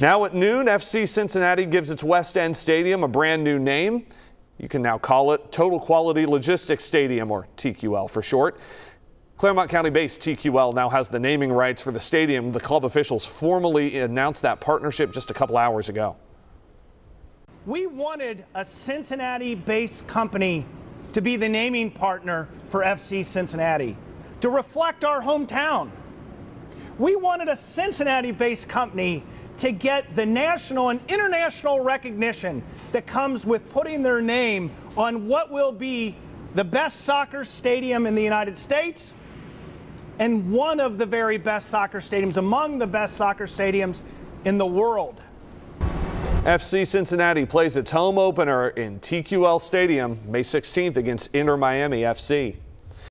Now at noon, FC Cincinnati gives its West End Stadium a brand new name. You can now call it Total Quality Logistics Stadium, or TQL for short. Clermont County-based TQL now has the naming rights for the stadium. The club officials formally announced that partnership just a couple hours ago. We wanted a Cincinnati-based company to be the naming partner for FC Cincinnati, to reflect our hometown. We wanted a Cincinnati-based company to get the national and international recognition that comes with putting their name on what will be the best soccer stadium in the United States and one of the very best soccer stadiums, among the best soccer stadiums in the world. FC Cincinnati plays its home opener in TQL Stadium May 16th against Inter Miami FC.